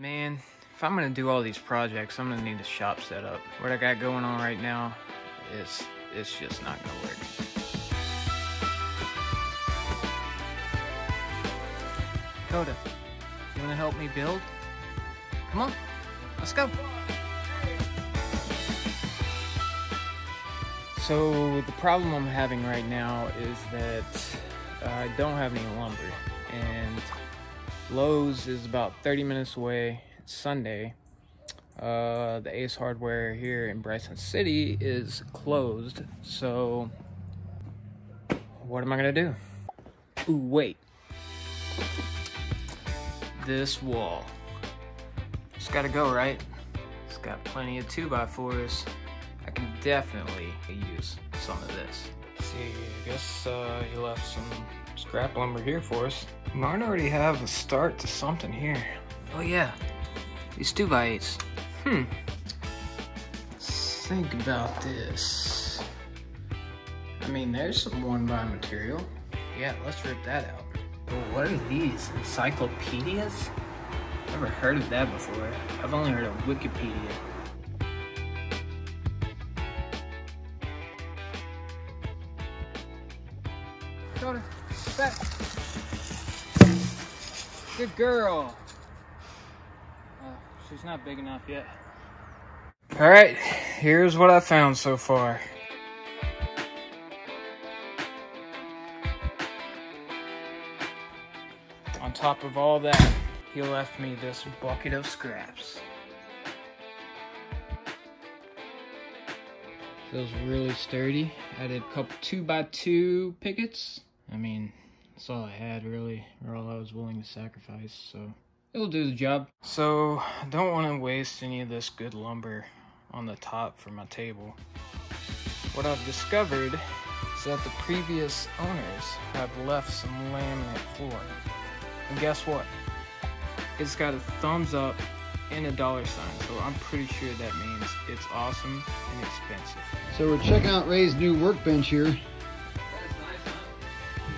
Man, if I'm gonna do all these projects, I'm gonna need a shop set up. What I got going on right now, it's just not gonna work. Coda, you wanna help me build? Come on, let's go. So the problem I'm having right now is that I don't have any lumber, and Lowe's is about 30 minutes away. It's Sunday. The Ace Hardware here in Bryson City is closed, so what am I gonna do? Ooh, wait. This wall. It's gotta go, right? It's got plenty of 2x4s. I can definitely use some of this. Let's see, I guess he left some scrap lumber here for us. I might already have a start to something here. Oh yeah, these 2x8s. Let's think about this. I mean, there's some 1x material. Yeah, let's rip that out. But what are these, encyclopedias? Never heard of that before. I've only heard of Wikipedia. Coda, back. Good girl. She's not big enough yet. All right, here's what I found so far. On top of all that, he left me this bucket of scraps. Feels really sturdy. Added a couple 2x2 pickets. I mean, that's all I had, really, or all I was willing to sacrifice, so it'll do the job. So, I don't want to waste any of this good lumber on the top for my table. What I've discovered is that the previous owners have left some laminate floor. And guess what? It's got a thumbs up and a $, so I'm pretty sure that means it's awesome and expensive. So we're checking out Ray's new workbench here.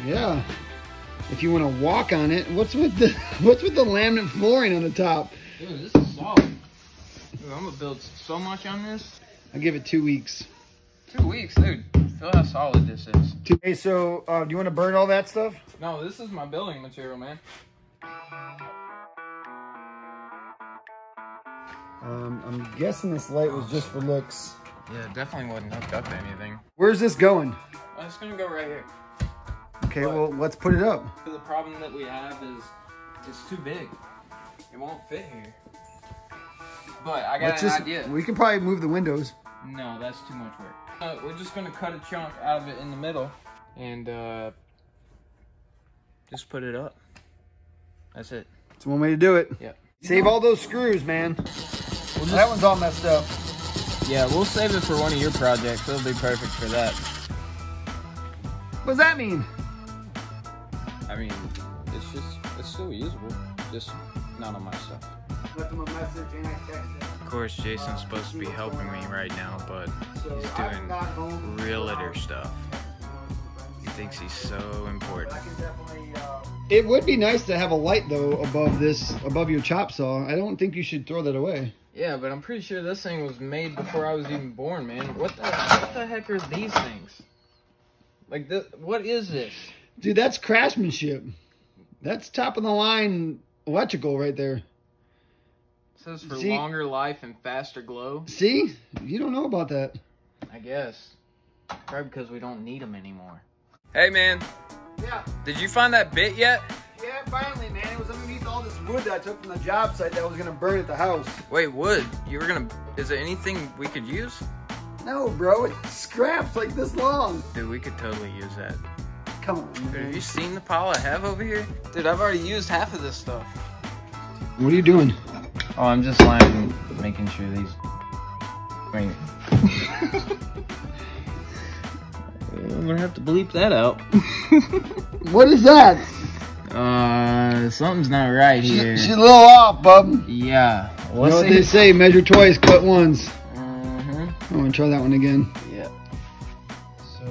Yeah, if you want to walk on it. What's with the laminate flooring on the top? Dude, this is solid. Dude, I'm gonna build so much on this. I'll give it 2 weeks. 2 weeks, dude. Feel how solid this is. Hey, so do you want to burn all that stuff? No, this is my building material, man. I'm guessing this light was just for looks. Yeah, it definitely wasn't hooked up to anything. Where's this going? Well, it's gonna go right here. Okay, but, well, let's put it up. The problem that we have is it's too big. It won't fit here. But I got an idea. We can probably move the windows. No, that's too much work. We're just going to cut a chunk out of it in the middle and just put it up. That's it. It's one way to do it. Yep. Save all those screws, man. Well, that one's all messed up. Yeah, we'll save it for one of your projects. It'll be perfect for that. What does that mean? I mean, it's still usable, just not on my stuff. Left him a message and I texted him. Of course, Jason's supposed to be helping me right now, but he's doing realtor stuff. He thinks he's so important. It would be nice to have a light, though, above your chop saw. I don't think you should throw that away. Yeah, but I'm pretty sure this thing was made before I was even born, man. What the heck are these things? Like, what is this? Dude, that's craftsmanship. That's top of the line electrical right there. It says for longer life and faster glow. See? You don't know about that. I guess. Probably because we don't need them anymore. Hey, man. Yeah. Did you find that bit yet? Yeah, finally, man. It was underneath all this wood that I took from the job site that was going to burn at the house. Wait, wood? You were going to... Is there anything we could use? No, bro. It's scraps like this long. Dude, we could totally use that. Come on, dude, man. Have you seen the pile I have over here? Dude, I've already used half of this stuff. What are you doing? Oh, I'm just lying, making sure these... Wait. I'm gonna have to bleep that out. What is that? Something's not right here. She's a little off, bub. Yeah. You know what they say, measure twice, cut once. I'm gonna try that one again. Yeah. So...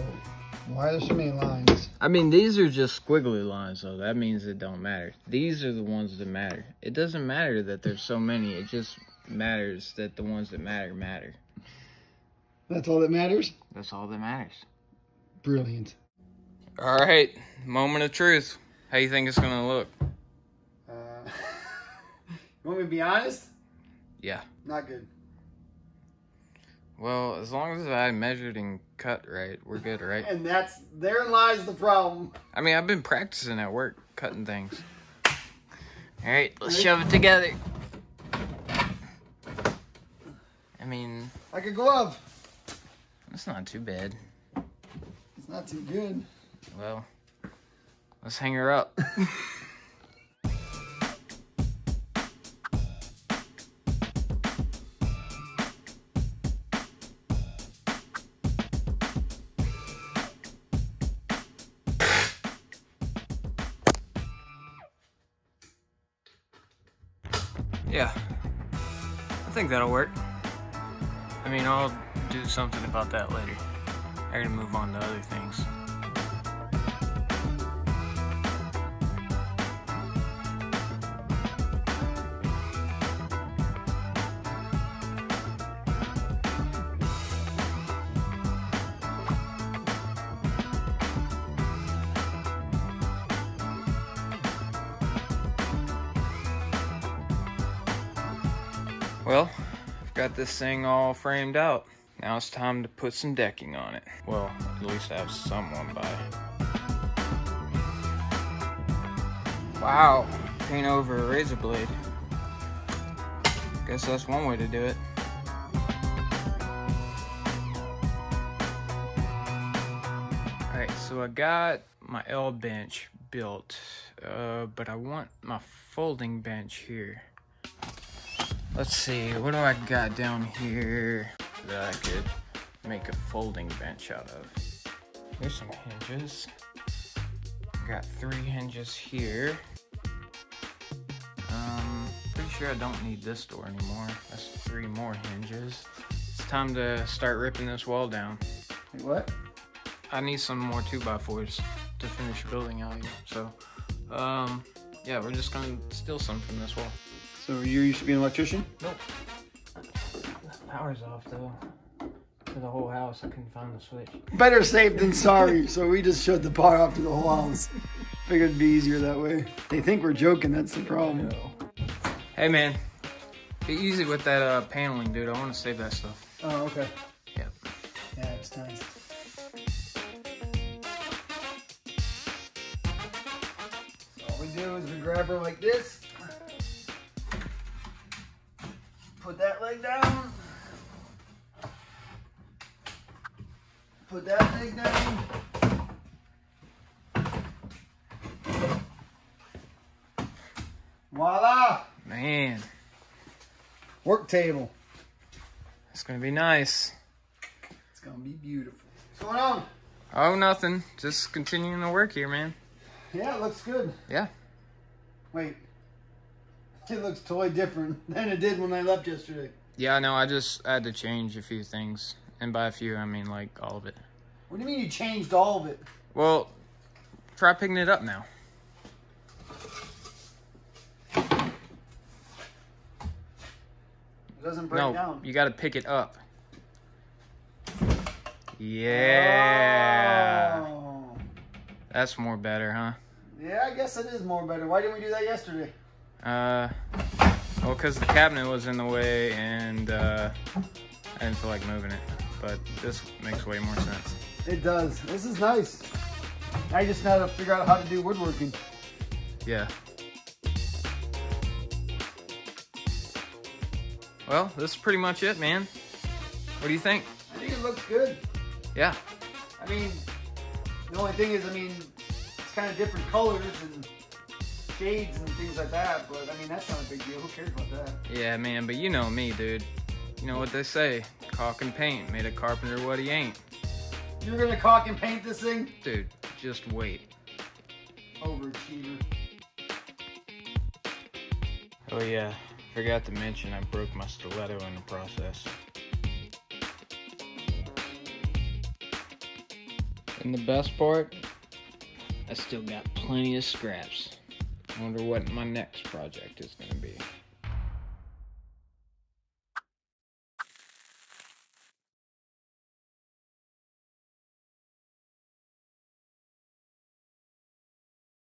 Why are there so many lines? I mean, these are just squiggly lines, though. That means it don't matter. These are the ones that matter. It doesn't matter that there's so many. It just matters that the ones that matter matter. That's all that matters? That's all that matters. Brilliant. All right, moment of truth. How you think it's gonna look? You want me to be honest? Yeah. Not good. Well, as long as I measured and cut right, we're good, right? And therein lies the problem. I mean, I've been practicing at work, cutting things. All right, let's shove it together. I mean... like a glove. That's not too bad. It's not too good. Well, let's hang her up. Yeah, I think that'll work. I mean, I'll do something about that later. I gotta move on to other things. Well, I've got this thing all framed out. Now it's time to put some decking on it. Well, at least have someone by it. Wow, paint over a razor blade. Guess that's one way to do it. All right, so I got my L bench built, but I want my folding bench here. Let's see, what do I got down here that I could make a folding bench out of? There's some hinges. I got 3 hinges here. Pretty sure I don't need this door anymore. That's 3 more hinges. It's time to start ripping this wall down. Wait, what? I need some more 2x4s to finish building out here. So, yeah, we're just gonna steal some from this wall. So you used to be an electrician? Nope. Power's off though. To the whole house, I couldn't find the switch. Better safe than sorry. So we just shut the power off to the whole house. Figured it'd be easier that way. They think we're joking. That's the problem. Hey man, be easy with that paneling, dude. I want to save that stuff. Oh, okay. Yep. Yeah, it's time. So all we do is we grab her like this. Put that leg down. Put that leg down. Voila! Man. Work table. It's gonna be nice. It's gonna be beautiful. What's going on? Oh, nothing. Just continuing to work here, man. Yeah, it looks good. Yeah. Wait. It looks totally different than it did when I left yesterday. Yeah, no, I had to change a few things. And by a few, I mean like all of it. What do you mean you changed all of it? Well, try picking it up now. It doesn't break down. No, you got to pick it up. Yeah. Oh. That's more better, huh? Yeah, I guess it is more better. Why didn't we do that yesterday? Well, because the cabinet was in the way and I didn't feel like moving it, but this makes way more sense. It does. This is nice. I just know how to figure out how to do woodworking. Yeah. Well, this is pretty much it, man. What do you think? I think it looks good. Yeah. I mean, the only thing is, I mean, it's kind of different colors and shades and things like that, but I mean, that's not a big deal. Who cares about that? Yeah, man, but you know me, dude. You know what they say, caulk and paint made a carpenter what he ain't. You're gonna caulk and paint this thing? Dude, just wait. Overachiever. Oh yeah, forgot to mention I broke my stiletto in the process. And the best part, I still got plenty of scraps. I wonder what my next project is going to be.